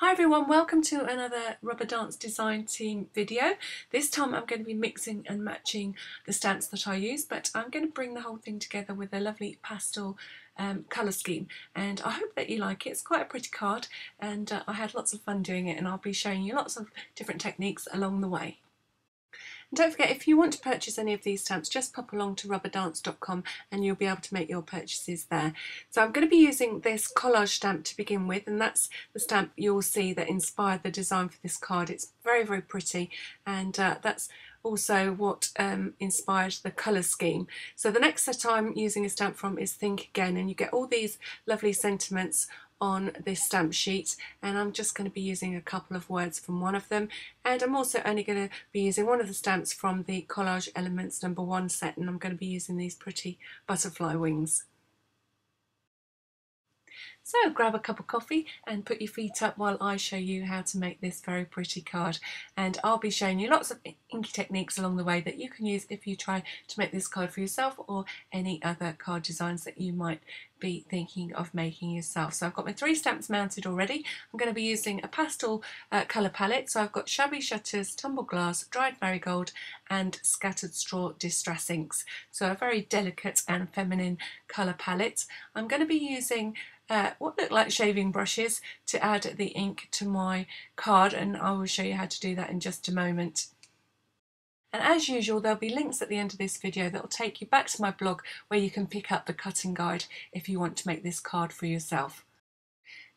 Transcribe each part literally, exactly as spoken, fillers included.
Hi everyone, welcome to another Rubber Dance Design Team video. This time I'm going to be mixing and matching the stamps that I use, but I'm going to bring the whole thing together with a lovely pastel um, colour scheme, and I hope that you like it. It's quite a pretty card, and uh, I had lots of fun doing it, and I'll be showing you lots of different techniques along the way. And don't forget, if you want to purchase any of these stamps, just pop along to rubber dance dot com and you'll be able to make your purchases there. So I'm going to be using this collage stamp to begin with, and that's the stamp you'll see that inspired the design for this card. It's very, very pretty, and uh, that's also what um, inspired the colour scheme. So the next set I'm using a stamp from is Think Again, and you get all these lovely sentiments on this stamp sheet, and I'm just going to be using a couple of words from one of them, and I'm also only going to be using one of the stamps from the Collage Elements number one set, and I'm going to be using these pretty butterfly wings. So grab a cup of coffee and put your feet up while I show you how to make this very pretty card, and I'll be showing you lots of inky techniques along the way that you can use if you try to make this card for yourself or any other card designs that you might be thinking of making yourself. So I've got my three stamps mounted already. I'm going to be using a pastel uh, colour palette, so I've got Shabby Shutters, Tumble Glass, Dried Marigold and Scattered Straw Distress Inks. So a very delicate and feminine colour palette. I'm going to be using Uh, what look like shaving brushes to add the ink to my card, and I will show you how to do that in just a moment. And as usual, there'll be links at the end of this video that will take you back to my blog where you can pick up the cutting guide if you want to make this card for yourself.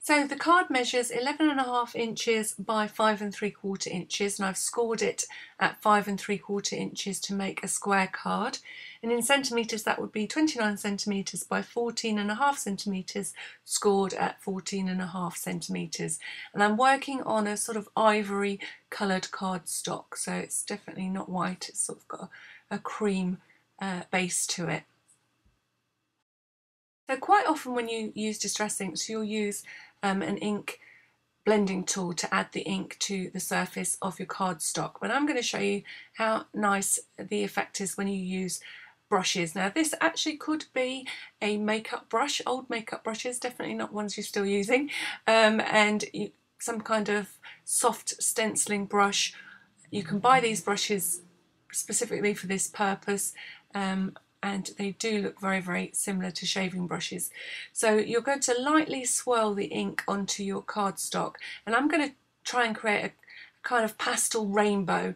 So the card measures eleven and a half inches by five and three quarter inches, and I've scored it at five and three quarter inches to make a square card. And in centimetres that would be twenty-nine centimetres by fourteen and a half centimetres, scored at fourteen and a half centimetres. And I'm working on a sort of ivory coloured card stock, so it's definitely not white, it's sort of got a, a cream uh, base to it. So quite often when you use distress inks, you'll use um, an ink blending tool to add the ink to the surface of your cardstock, but I'm going to show you how nice the effect is when you use brushes. Now this actually could be a makeup brush, old makeup brushes, definitely not ones you're still using, um, and you, some kind of soft stenciling brush. You can buy these brushes specifically for this purpose, um, and they do look very, very similar to shaving brushes. So you're going to lightly swirl the ink onto your cardstock, and I'm going to try and create a kind of pastel rainbow,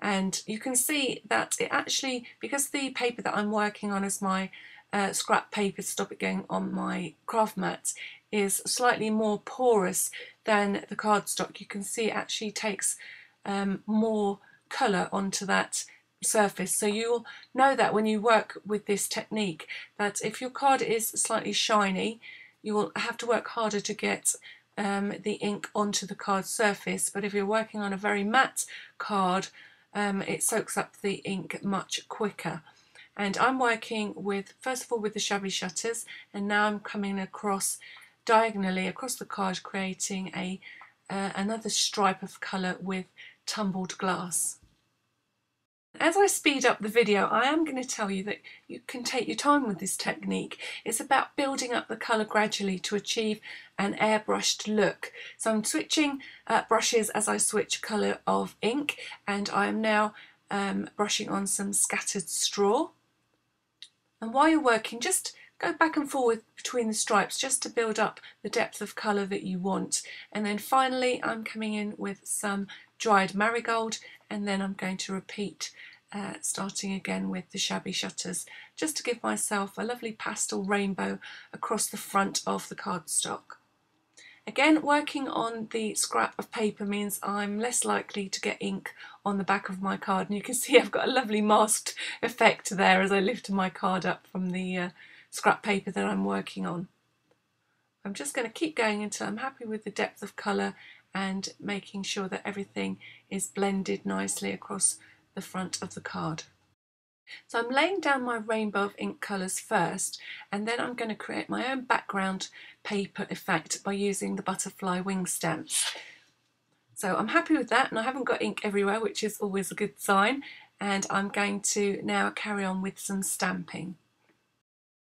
and you can see that it actually, because the paper that I'm working on is my uh, scrap paper to stop it going on my craft mat, is slightly more porous than the cardstock. You can see it actually takes um, more colour onto that surface, so you'll know that when you work with this technique, that if your card is slightly shiny, you will have to work harder to get um, the ink onto the card surface, but if you're working on a very matte card, um, it soaks up the ink much quicker. And I'm working with, first of all, with the Shabby Shutters, and now I'm coming across diagonally across the card, creating a uh, another stripe of colour with Tumbled Glass. As I speed up the video, I am going to tell you that you can take your time with this technique. It's about building up the colour gradually to achieve an airbrushed look. So I'm switching uh, brushes as I switch colour of ink, and I am now um, brushing on some Scattered Straw. And while you're working, just go back and forward between the stripes just to build up the depth of colour that you want. And then finally I'm coming in with some Dried Marigold, and then I'm going to repeat, uh, starting again with the Shabby Shutters, just to give myself a lovely pastel rainbow across the front of the cardstock. Again, working on the scrap of paper means I'm less likely to get ink on the back of my card, and you can see I've got a lovely masked effect there as I lift my card up from the uh, scrap paper that I'm working on. I'm just going to keep going until I'm happy with the depth of colour and making sure that everything is blended nicely across the front of the card. So I'm laying down my rainbow of ink colours first, and then I'm going to create my own background paper effect by using the butterfly wing stamps. So I'm happy with that, and I haven't got ink everywhere, which is always a good sign, and I'm going to now carry on with some stamping.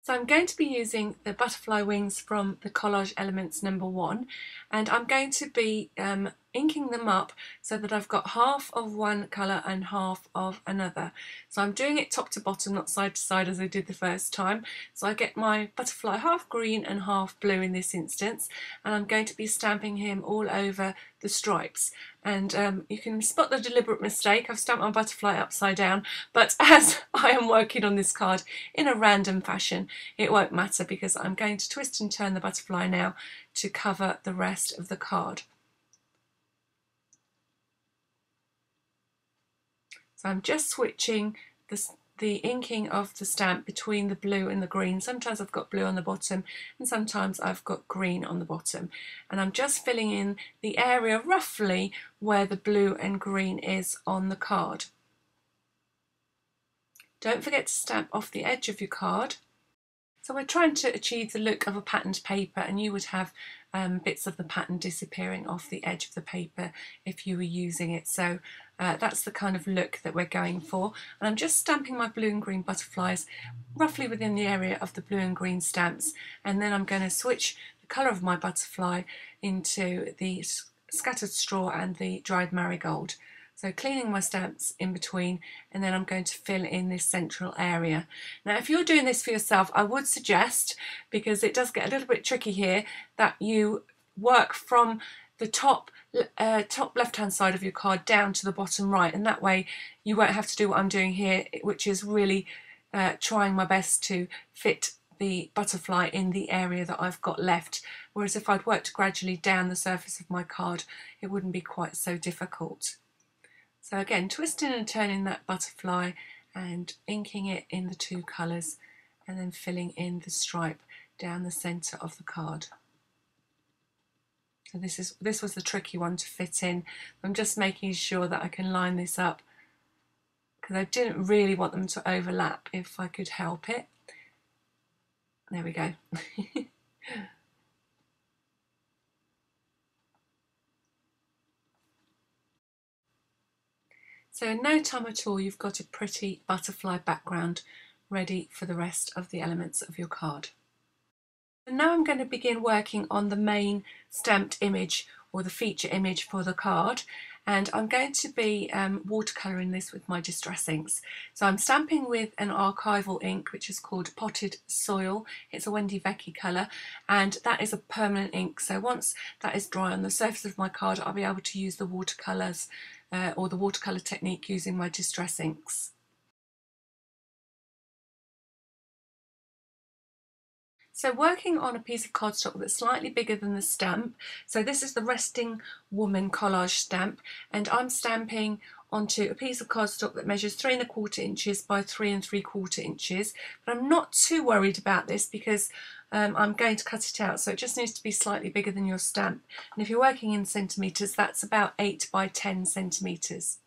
So I'm going to be using the butterfly wings from the Collage Elements number one, and I'm going to be um, inking them up so that I've got half of one colour and half of another. So I'm doing it top to bottom, not side to side as I did the first time. So I get my butterfly half green and half blue in this instance, and I'm going to be stamping him all over the stripes. And um, you can spot the deliberate mistake. I've stamped my butterfly upside down, but as I am working on this card in a random fashion, it won't matter because I'm going to twist and turn the butterfly now to cover the rest of the card. So I'm just switching the, the inking of the stamp between the blue and the green. Sometimes I've got blue on the bottom and sometimes I've got green on the bottom. And I'm just filling in the area roughly where the blue and green is on the card. Don't forget to stamp off the edge of your card. So we're trying to achieve the look of a patterned paper, and you would have um, bits of the pattern disappearing off the edge of the paper if you were using it. So uh, that's the kind of look that we're going for. And I'm just stamping my blue and green butterflies roughly within the area of the blue and green stamps. And then I'm going to switch the colour of my butterfly into the scattered straw and the dried marigold. So cleaning my stamps in between, and then I'm going to fill in this central area. Now if you're doing this for yourself, I would suggest, because it does get a little bit tricky here, that you work from the top uh, top left-hand side of your card down to the bottom right, and that way you won't have to do what I'm doing here, which is really uh, trying my best to fit the butterfly in the area that I've got left, whereas if I'd worked gradually down the surface of my card, it wouldn't be quite so difficult. So again, twisting and turning that butterfly and inking it in the two colours, and then filling in the stripe down the centre of the card. So this is this was the tricky one to fit in. I'm just making sure that I can line this up, because I didn't really want them to overlap if I could help it. There we go. So in no time at all, you've got a pretty butterfly background ready for the rest of the elements of your card. And now I'm going to begin working on the main stamped image, or the feature image for the card, and I'm going to be um, watercolouring this with my Distress Inks. So I'm stamping with an archival ink which is called Potted Soil. It's a Wendy Vecchi colour, and that is a permanent ink, so once that is dry on the surface of my card, I'll be able to use the watercolours Uh, or the watercolour technique using my Distress Inks. So working on a piece of cardstock that's slightly bigger than the stamp, so this is the Resting Woman collage stamp, and I'm stamping onto a piece of cardstock that measures three and a quarter inches by three and three quarter inches, but I'm not too worried about this because um, I'm going to cut it out, so it just needs to be slightly bigger than your stamp, and if you're working in centimetres, that's about eight by ten centimetres.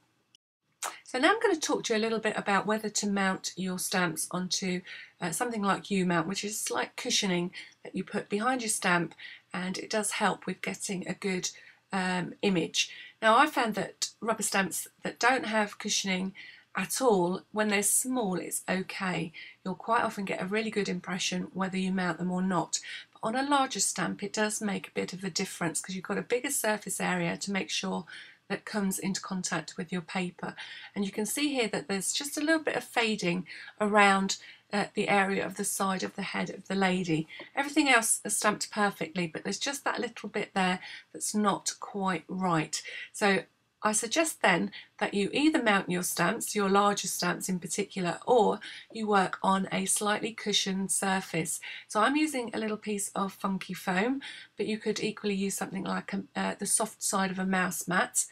So now I'm going to talk to you a little bit about whether to mount your stamps onto uh, something like U-Mount, which is slight cushioning that you put behind your stamp, and it does help with getting a good um, image. Now I found that rubber stamps that don't have cushioning at all, when they're small, it's okay. You'll quite often get a really good impression whether you mount them or not. But on a larger stamp, it does make a bit of a difference because you've got a bigger surface area to make sure that comes into contact with your paper. And you can see here that there's just a little bit of fading around uh, the area of the side of the head of the lady. Everything else is stamped perfectly, but there's just that little bit there that's not quite right. So I suggest then that you either mount your stamps, your larger stamps in particular, or you work on a slightly cushioned surface. So I'm using a little piece of funky foam, but you could equally use something like a, uh, the soft side of a mouse mat,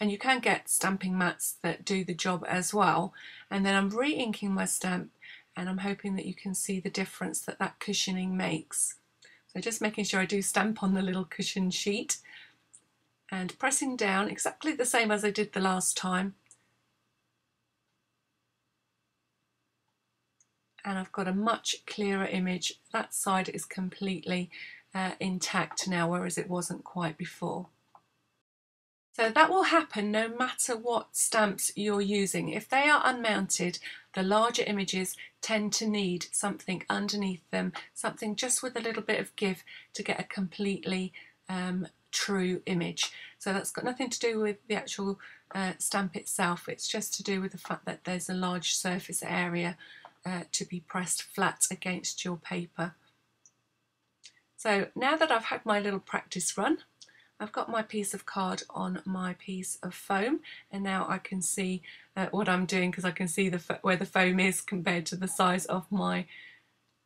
and you can get stamping mats that do the job as well. And then I'm re-inking my stamp, and I'm hoping that you can see the difference that that cushioning makes. So just making sure I do stamp on the little cushion sheet, and pressing down exactly the same as I did the last time. And I've got a much clearer image. That side is completely uh, intact now, whereas it wasn't quite before. So that will happen no matter what stamps you're using. If they are unmounted, the larger images tend to need something underneath them, something just with a little bit of give to get a completely um, true image. So that's got nothing to do with the actual uh, stamp itself, it's just to do with the fact that there's a large surface area uh, to be pressed flat against your paper. So now that I've had my little practice run, I've got my piece of card on my piece of foam, and now I can see uh, what I'm doing because I can see the where the foam is compared to the size of my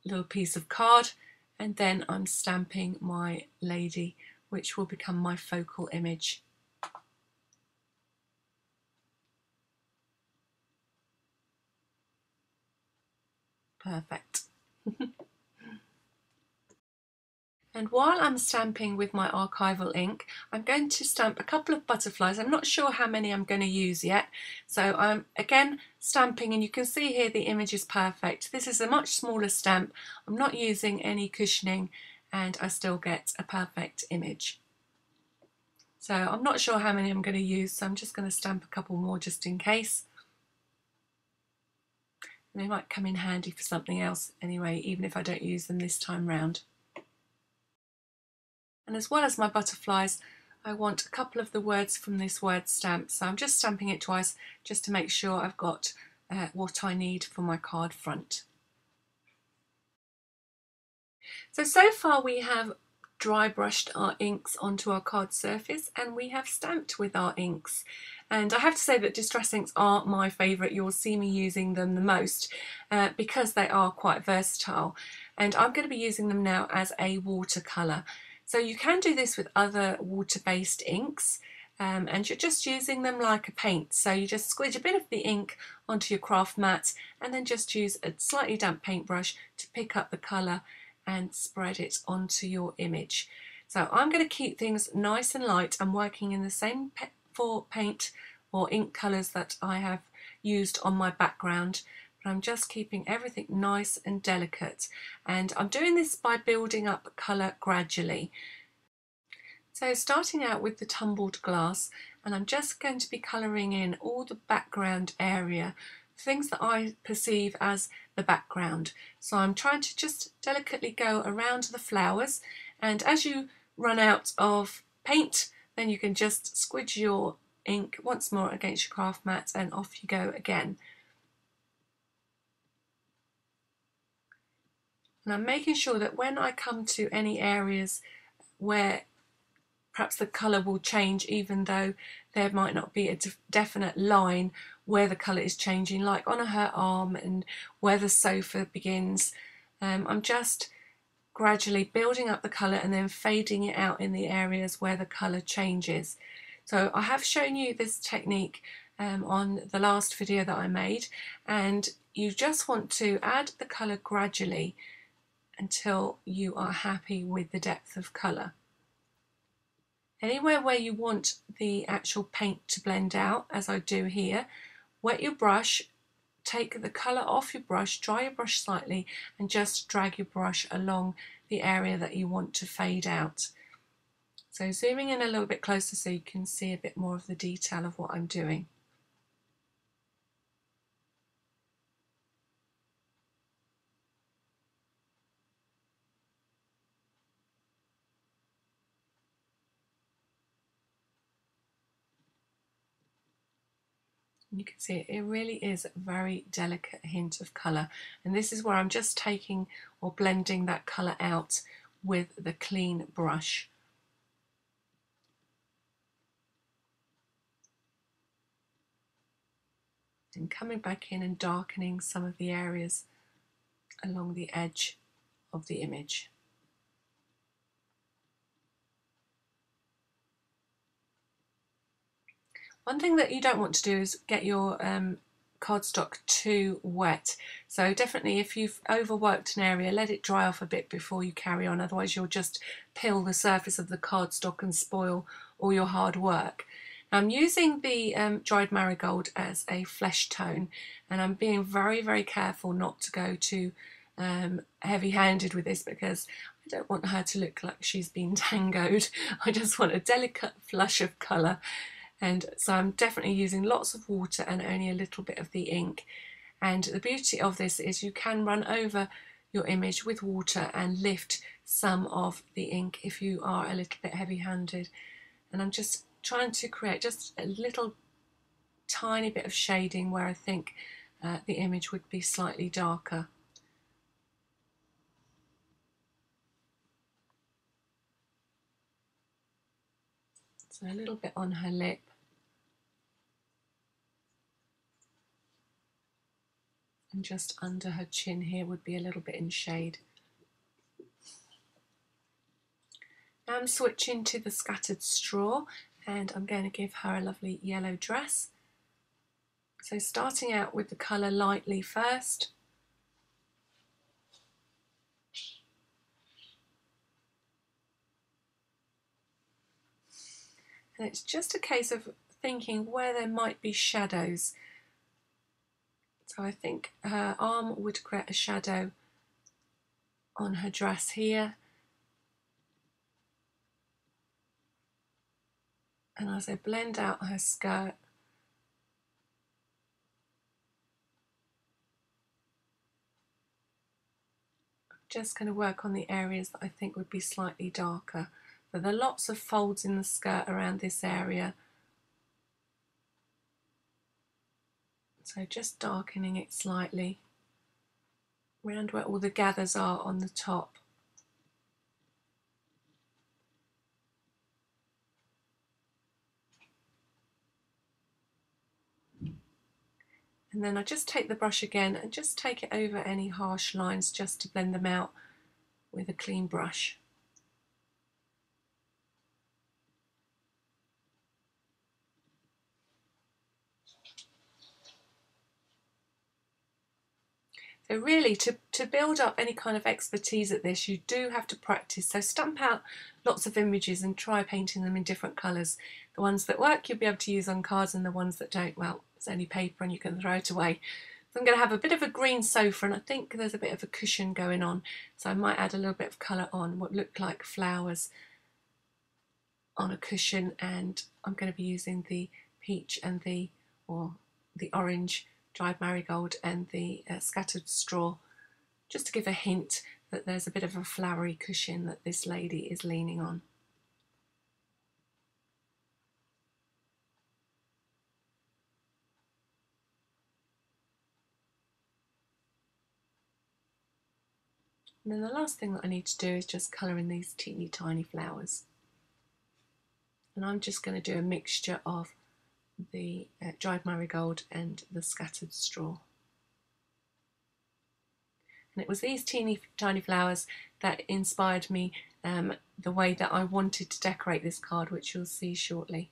little piece of card, and then I'm stamping my lady, which will become my focal image. Perfect. And while I'm stamping with my archival ink, I'm going to stamp a couple of butterflies. I'm not sure how many I'm going to use yet. So I'm again stamping, and you can see here the image is perfect. This is a much smaller stamp. I'm not using any cushioning and I still get a perfect image. So I'm not sure how many I'm going to use, so I'm just going to stamp a couple more just in case. And they might come in handy for something else anyway, even if I don't use them this time round. And as well as my butterflies, I want a couple of the words from this word stamp, so I'm just stamping it twice just to make sure I've got uh, what I need for my card front. So, so far we have dry brushed our inks onto our card surface and we have stamped with our inks. And I have to say that Distress Inks are my favourite. You'll see me using them the most uh, because they are quite versatile. And I'm going to be using them now as a watercolour. So you can do this with other water-based inks, um, and you're just using them like a paint. So you just squidge a bit of the ink onto your craft mat and then just use a slightly damp paintbrush to pick up the colour and spread it onto your image. So I'm going to keep things nice and light. I'm working in the same four paint or ink colours that I have used on my background. But I'm just keeping everything nice and delicate, and I'm doing this by building up colour gradually. So starting out with the tumbled glass, and I'm just going to be colouring in all the background area, things that I perceive as the background. So I'm trying to just delicately go around the flowers, and as you run out of paint then you can just squidge your ink once more against your craft mat and off you go again. And I'm making sure that when I come to any areas where perhaps the colour will change, even though there might not be a de- definite line where the colour is changing, like on her arm and where the sofa begins, um, I'm just gradually building up the colour and then fading it out in the areas where the colour changes. So I have shown you this technique um, on the last video that I made, and you just want to add the colour gradually until you are happy with the depth of colour. Anywhere where you want the actual paint to blend out, as I do here, wet your brush, take the colour off your brush, dry your brush slightly, and just drag your brush along the area that you want to fade out. So zooming in a little bit closer so you can see a bit more of the detail of what I'm doing. You can see it really is a very delicate hint of colour, and this is where I'm just taking or blending that colour out with the clean brush. And coming back in and darkening some of the areas along the edge of the image. One thing that you don't want to do is get your um, cardstock too wet. So definitely if you've overworked an area, let it dry off a bit before you carry on, otherwise you'll just peel the surface of the cardstock and spoil all your hard work. Now, I'm using the um, dried marigold as a flesh tone, and I'm being very, very careful not to go too um, heavy-handed with this because I don't want her to look like she's been tangoed. I just want a delicate flush of colour. And so I'm definitely using lots of water and only a little bit of the ink. And the beauty of this is you can run over your image with water and lift some of the ink if you are a little bit heavy-handed. And I'm just trying to create just a little tiny bit of shading where I think uh, the image would be slightly darker. So a little bit on her lip. And just under her chin here would be a little bit in shade. Now I'm switching to the scattered straw and I'm going to give her a lovely yellow dress. So starting out with the colour lightly first. And it's just a case of thinking where there might be shadows. So I think her arm would create a shadow on her dress here. And as I blend out her skirt, I'm just going to work on the areas that I think would be slightly darker. But there are lots of folds in the skirt around this area. So just darkening it slightly around where all the gathers are on the top. And then I just take the brush again and just take it over any harsh lines just to blend them out with a clean brush. So really, to, to build up any kind of expertise at this, you do have to practice. So stamp out lots of images and try painting them in different colours. The ones that work you'll be able to use on cards, and the ones that don't, well, it's only paper and you can throw it away. So I'm going to have a bit of a green sofa, and I think there's a bit of a cushion going on. So I might add a little bit of colour on what look like flowers on a cushion, and I'm going to be using the peach and the, or the orange, dried marigold and the uh, scattered straw, just to give a hint that there's a bit of a flowery cushion that this lady is leaning on. And then the last thing that I need to do is just colour in these teeny tiny flowers. And I'm just going to do a mixture of the uh, dried marigold and the scattered straw. And it was these teeny tiny flowers that inspired me um, the way that I wanted to decorate this card, which you'll see shortly.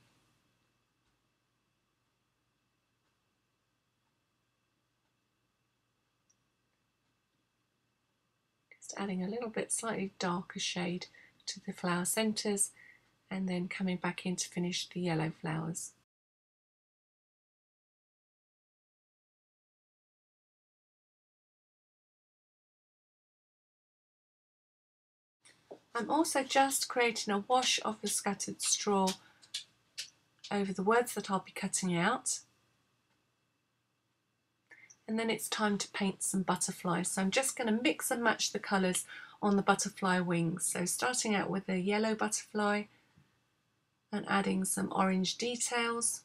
Just adding a little bit slightly darker shade to the flower centres and then coming back in to finish the yellow flowers. I'm also just creating a wash of the scattered straw over the words that I'll be cutting out. And then it's time to paint some butterflies. So I'm just going to mix and match the colours on the butterfly wings. So starting out with a yellow butterfly and adding some orange details.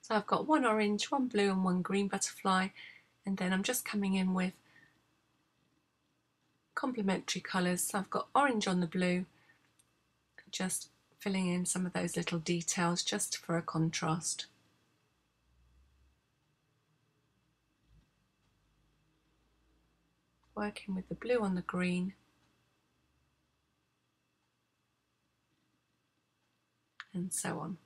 So I've got one orange, one blue and one green butterfly, and then I'm just coming in with complementary colours. So I've got orange on the blue, just filling in some of those little details just for a contrast. Working with the blue on the green and so on.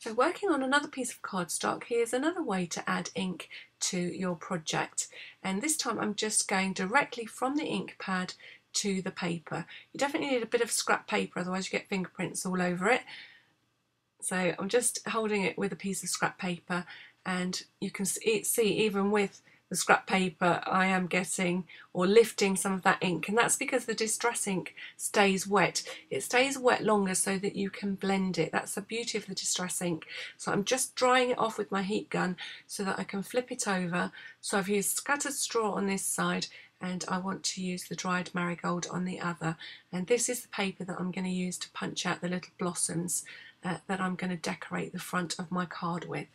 So working on another piece of cardstock, here's another way to add ink to your project, and this time I'm just going directly from the ink pad to the paper. You definitely need a bit of scrap paper, otherwise you get fingerprints all over it. So I'm just holding it with a piece of scrap paper, and you can see, even with the scrap paper, I am getting or lifting some of that ink, and that's because the Distress ink stays wet. It stays wet longer so that you can blend it. That's the beauty of the Distress ink. So I'm just drying it off with my heat gun so that I can flip it over. So I've used scattered straw on this side and I want to use the dried marigold on the other, and this is the paper that I'm going to use to punch out the little blossoms uh, that I'm going to decorate the front of my card with.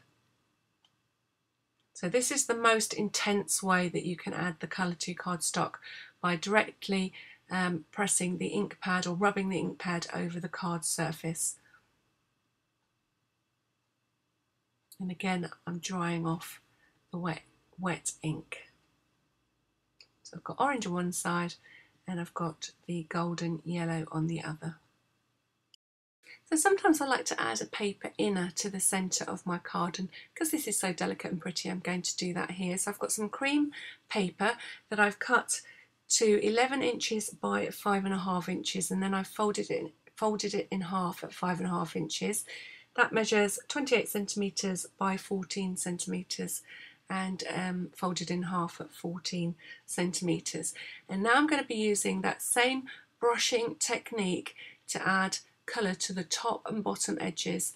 So this is the most intense way that you can add the colour to cardstock, by directly um, pressing the ink pad or rubbing the ink pad over the card surface. And again, I'm drying off the wet, wet ink. So I've got orange on one side and I've got the golden yellow on the other. So sometimes I like to add a paper inner to the centre of my card, and because this is so delicate and pretty, I'm going to do that here. So I've got some cream paper that I've cut to eleven inches by five and a half inches, and then I folded it folded it in half at five and a half inches. That measures twenty-eight centimetres by fourteen centimetres, and um, folded in half at fourteen centimetres. And now I'm going to be using that same brushing technique to add colour to the top and bottom edges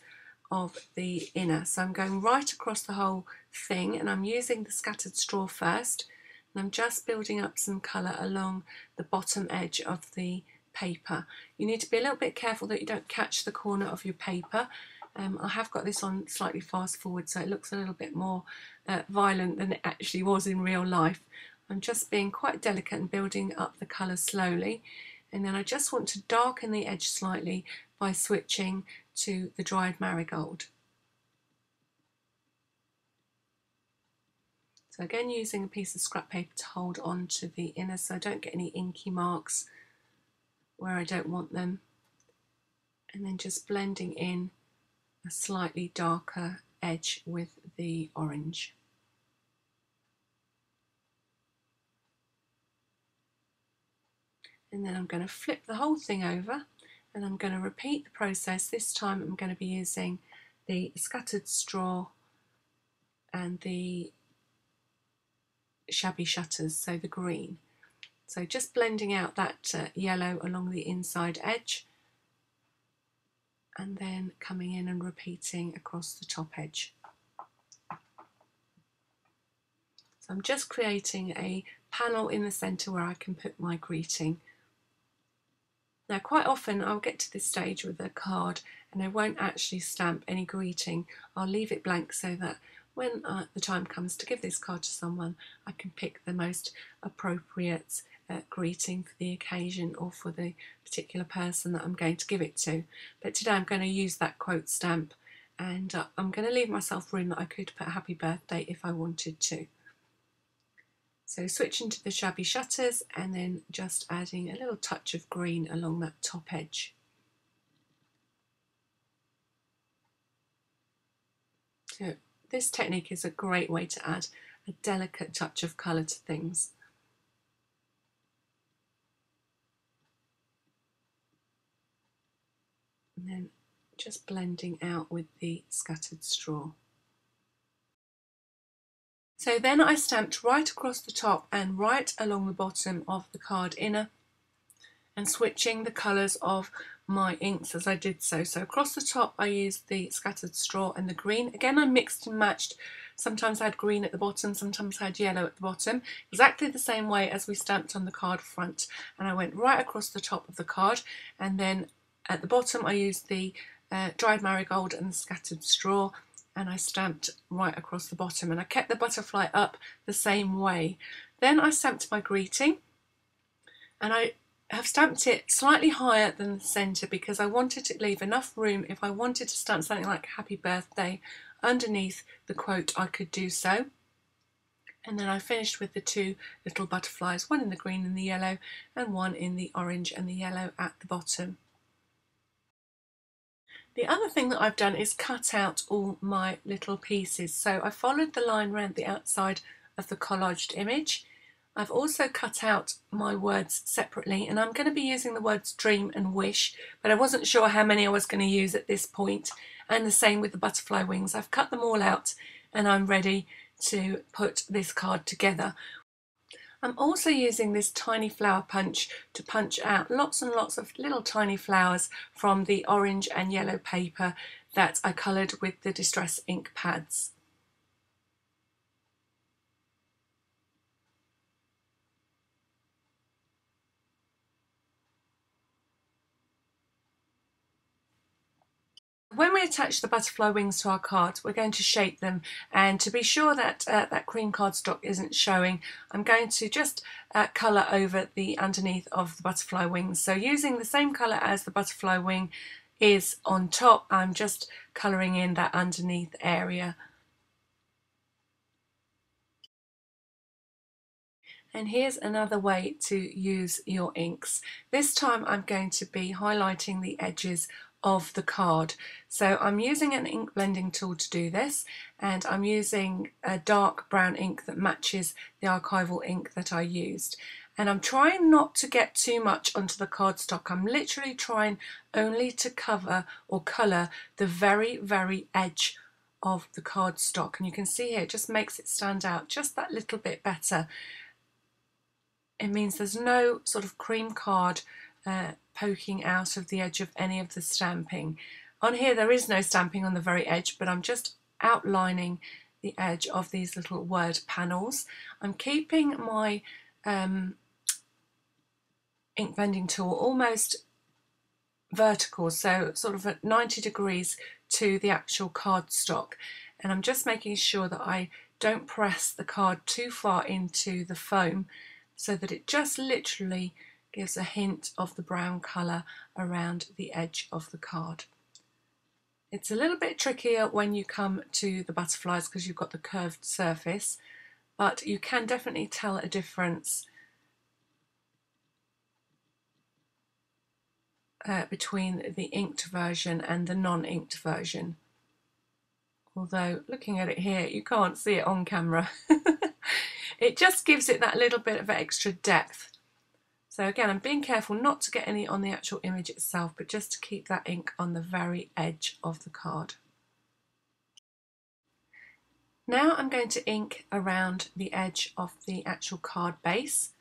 of the inner. So I'm going right across the whole thing, and I'm using the scattered straw first, and I'm just building up some colour along the bottom edge of the paper. You need to be a little bit careful that you don't catch the corner of your paper. Um, I have got this on slightly fast forward, so it looks a little bit more uh, violent than it actually was in real life. I'm just being quite delicate and building up the colour slowly. And then I just want to darken the edge slightly by switching to the dried marigold. So again, using a piece of scrap paper to hold on to the inner so I don't get any inky marks where I don't want them. And then just blending in a slightly darker edge with the orange. And then I'm going to flip the whole thing over, and I'm going to repeat the process. This time I'm going to be using the scattered straw and the shabby shutters, so the green. So just blending out that uh, yellow along the inside edge, and then coming in and repeating across the top edge. So I'm just creating a panel in the centre where I can put my greeting. Now, quite often I'll get to this stage with a card and I won't actually stamp any greeting. I'll leave it blank so that when uh, the time comes to give this card to someone, I can pick the most appropriate uh, greeting for the occasion or for the particular person that I'm going to give it to. But today I'm going to use that quote stamp, and uh, I'm going to leave myself room that I could put happy birthday if I wanted to. So switching to the shabby shutters and then just adding a little touch of green along that top edge. So this technique is a great way to add a delicate touch of colour to things. And then just blending out with the scattered straw. So then I stamped right across the top and right along the bottom of the card inner, and switching the colours of my inks as I did so. So across the top I used the scattered straw and the green. Again, I mixed and matched. Sometimes I had green at the bottom, sometimes I had yellow at the bottom. Exactly the same way as we stamped on the card front. And I went right across the top of the card, and then at the bottom I used the uh, dried marigold and the scattered straw, and I stamped right across the bottom, and I kept the butterfly up the same way. Then I stamped my greeting, and I have stamped it slightly higher than the centre because I wanted to leave enough room. If I wanted to stamp something like happy birthday underneath the quote, I could do so. And then I finished with the two little butterflies, one in the green and the yellow and one in the orange and the yellow at the bottom. The other thing that I've done is cut out all my little pieces. So I followed the line around the outside of the collaged image. I've also cut out my words separately, and I'm going to be using the words dream and wish, but I wasn't sure how many I was going to use at this point. And the same with the butterfly wings. I've cut them all out and I'm ready to put this card together. I'm also using this tiny flower punch to punch out lots and lots of little tiny flowers from the orange and yellow paper that I coloured with the Distress ink pads. When we attach the butterfly wings to our cards, we're going to shape them, and to be sure that uh, that cream cardstock isn't showing, I'm going to just uh, colour over the underneath of the butterfly wings. So using the same colour as the butterfly wing is on top, I'm just colouring in that underneath area. And here's another way to use your inks. This time I'm going to be highlighting the edges of the card. So I'm using an ink blending tool to do this, and I'm using a dark brown ink that matches the archival ink that I used. And I'm trying not to get too much onto the cardstock. I'm literally trying only to cover or colour the very, very edge of the cardstock. And you can see here it just makes it stand out just that little bit better. It means there's no sort of cream card uh, poking out of the edge of any of the stamping. On here there is no stamping on the very edge, but I'm just outlining the edge of these little word panels. I'm keeping my um, ink blending tool almost vertical, so sort of at ninety degrees to the actual cardstock, and I'm just making sure that I don't press the card too far into the foam, so that it just literally gives a hint of the brown colour around the edge of the card. It's a little bit trickier when you come to the butterflies because you've got the curved surface, but you can definitely tell a difference uh, between the inked version and the non-inked version. Although looking at it here, you can't see it on camera. It just gives it that little bit of extra depth. So again, I'm being careful not to get any on the actual image itself, but just to keep that ink on the very edge of the card. Now I'm going to ink around the edge of the actual card base.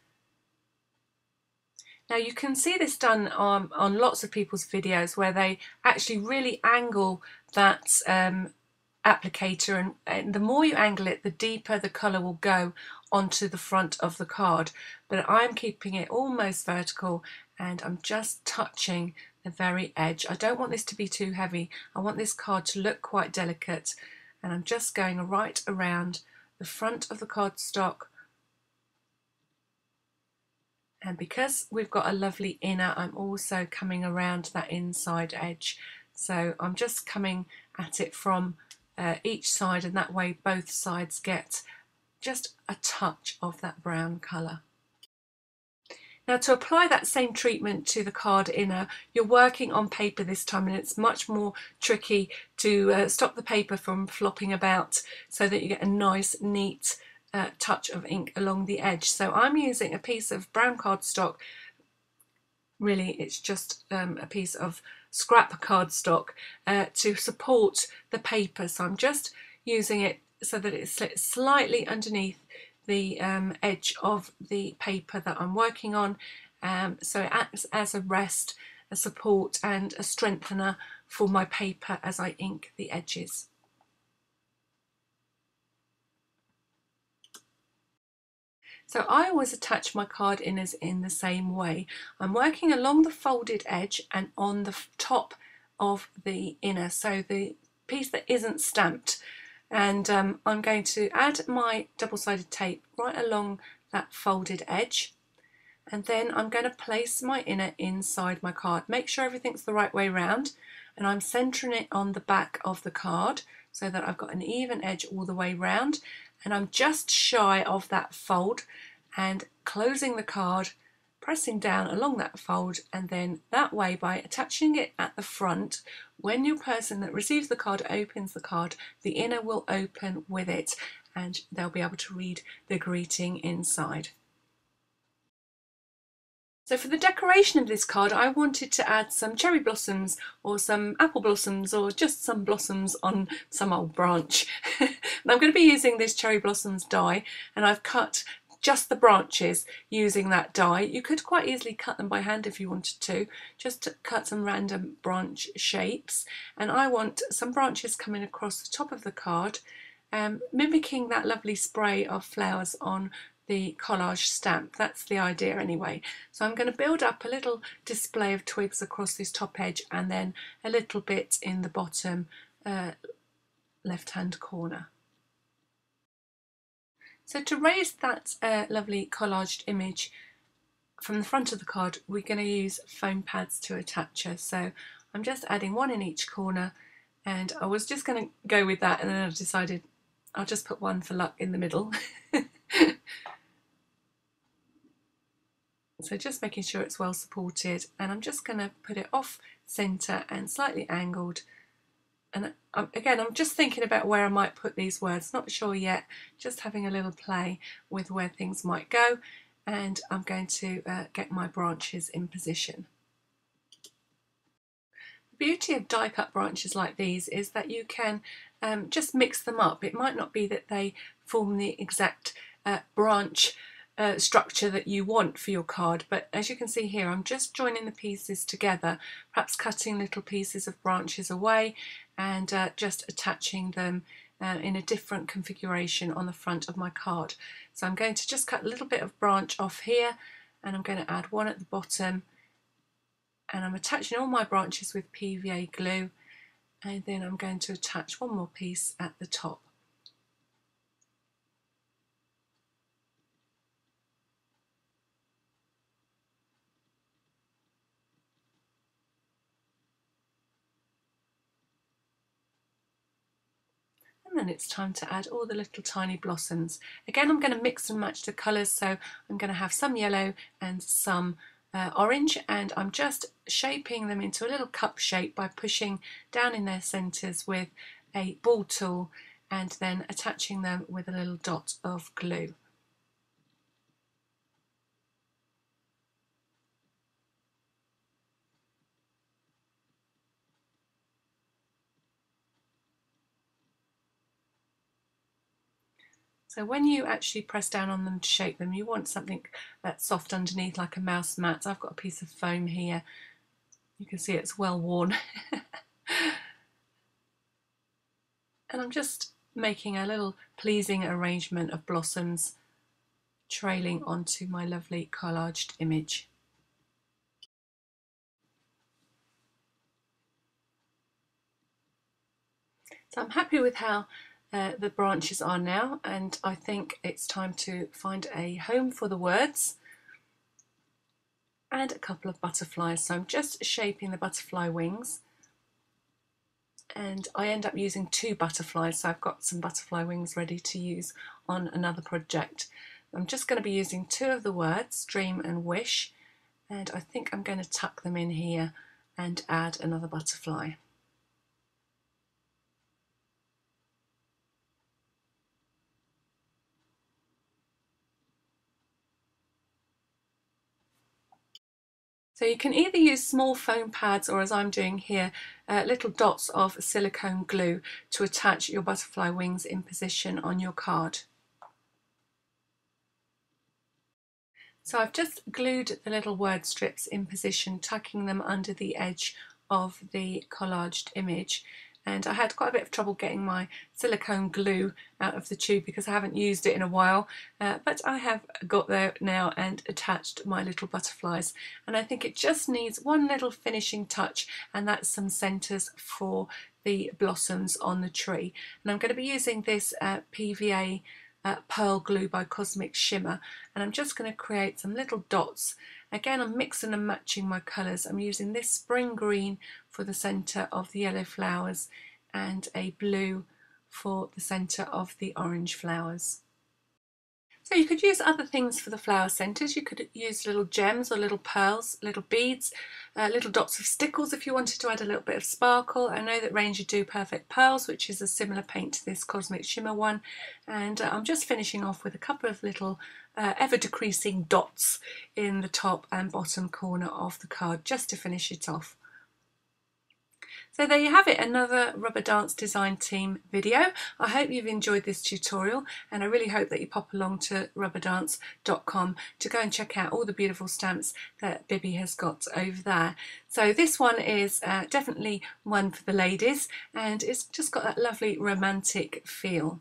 Now you can see this done on, on lots of people's videos where they actually really angle that um, applicator, and, and the more you angle it, the deeper the colour will go onto the front of the card, but I'm keeping it almost vertical and I'm just touching the very edge. I don't want this to be too heavy. I want this card to look quite delicate, and I'm just going right around the front of the cardstock. And because we've got a lovely inner, I'm also coming around that inside edge. So I'm just coming at it from Uh, each side, and that way both sides get just a touch of that brown colour. Now to apply that same treatment to the card inner, you're working on paper this time, and it's much more tricky to uh, stop the paper from flopping about so that you get a nice neat uh, touch of ink along the edge. So I'm using a piece of brown cardstock. Really it's just um, a piece of scrap cardstock uh, to support the paper, so I'm just using it so that it sits slightly underneath the um, edge of the paper that I'm working on, um, so it acts as a rest, a support and a strengthener for my paper as I ink the edges. So I always attach my card inners in the same way. I'm working along the folded edge and on the top of the inner, so the piece that isn't stamped. And um, I'm going to add my double-sided tape right along that folded edge. And then I'm going to place my inner inside my card. Make sure everything's the right way round. And I'm centering it on the back of the card so that I've got an even edge all the way round. And I'm just shy of that fold and closing the card, pressing down along that fold, and then that way by attaching it at the front, when your person that receives the card opens the card, the inner will open with it and they'll be able to read the greeting inside. So for the decoration of this card, I wanted to add some cherry blossoms or some apple blossoms or just some blossoms on some old branch. And I'm going to be using this cherry blossoms die, and I've cut just the branches using that die. You could quite easily cut them by hand if you wanted to, just to cut some random branch shapes. And I want some branches coming across the top of the card, um, mimicking that lovely spray of flowers on the collage stamp. That's the idea anyway. So I'm going to build up a little display of twigs across this top edge and then a little bit in the bottom uh, left hand corner. So to raise that uh, lovely collaged image from the front of the card, we're going to use foam pads to attach her. So I'm just adding one in each corner, and I was just going to go with that, and then I decided I'll just put one for luck in the middle. So just making sure it's well supported, and I'm just going to put it off centre and slightly angled. And again, I'm just thinking about where I might put these words, not sure yet, just having a little play with where things might go. And I'm going to uh, get my branches in position. The beauty of die cut branches like these is that you can um, just mix them up. It might not be that they form the exact uh, branch Uh, structure that you want for your card, but as you can see here, I'm just joining the pieces together, perhaps cutting little pieces of branches away and uh, just attaching them uh, in a different configuration on the front of my card. So I'm going to just cut a little bit of branch off here, and I'm going to add one at the bottom, and I'm attaching all my branches with P V A glue, and then I'm going to attach one more piece at the top. And it's time to add all the little tiny blossoms. Again, I'm going to mix and match the colours, so I'm going to have some yellow and some uh, orange, and I'm just shaping them into a little cup shape by pushing down in their centres with a ball tool and then attaching them with a little dot of glue. So when you actually press down on them to shape them, you want something that's soft underneath, like a mouse mat. I've got a piece of foam here. You can see it's well worn. And I'm just making a little pleasing arrangement of blossoms trailing onto my lovely collaged image. So I'm happy with how Uh, the branches are now, and I think it's time to find a home for the words and a couple of butterflies. So I'm just shaping the butterfly wings, and I end up using two butterflies, so I've got some butterfly wings ready to use on another project. I'm just going to be using two of the words, dream and wish, and I think I'm going to tuck them in here and add another butterfly. So you can either use small foam pads, or as I'm doing here, uh, little dots of silicone glue to attach your butterfly wings in position on your card. So I've just glued the little word strips in position, tucking them under the edge of the collaged image. And I had quite a bit of trouble getting my silicone glue out of the tube because I haven't used it in a while, uh, but I have got there now and attached my little butterflies. And I think it just needs one little finishing touch, and that's some centres for the blossoms on the tree. And I'm going to be using this uh, P V A uh, pearl glue by Cosmic Shimmer, and I'm just going to create some little dots. Again, I'm mixing and matching my colours. I'm using this spring green for the centre of the yellow flowers and a blue for the centre of the orange flowers. So you could use other things for the flower centres. You could use little gems or little pearls, little beads, uh, little dots of stickles if you wanted to add a little bit of sparkle. I know that Ranger Do Perfect Pearls, which is a similar paint to this Cosmic Shimmer one, and uh, I'm just finishing off with a couple of little uh, ever decreasing dots in the top and bottom corner of the card just to finish it off. So there you have it, another Rubber Dance Design Team video. I hope you've enjoyed this tutorial, and I really hope that you pop along to rubber dance dot com to go and check out all the beautiful stamps that Bibby has got over there. So this one is uh, definitely one for the ladies, and it's just got that lovely romantic feel.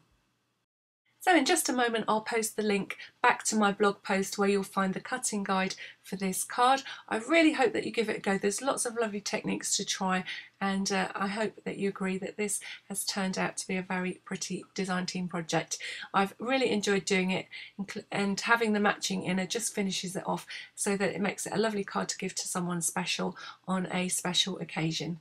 So in just a moment I'll post the link back to my blog post where you'll find the cutting guide for this card. I really hope that you give it a go. There's lots of lovely techniques to try, and uh, I hope that you agree that this has turned out to be a very pretty design team project. I've really enjoyed doing it, and having the matching inner just finishes it off so that it makes it a lovely card to give to someone special on a special occasion.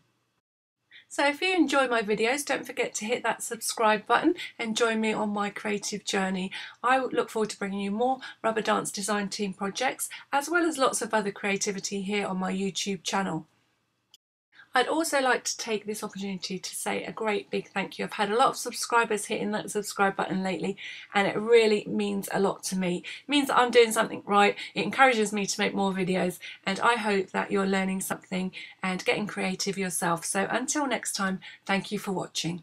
So if you enjoy my videos, don't forget to hit that subscribe button and join me on my creative journey. I look forward to bringing you more Rubber Dance Design Team projects, as well as lots of other creativity here on my YouTube channel. I'd also like to take this opportunity to say a great big thank you. I've had a lot of subscribers hitting that subscribe button lately, and it really means a lot to me. It means that I'm doing something right, it encourages me to make more videos, and I hope that you're learning something and getting creative yourself. So until next time, thank you for watching.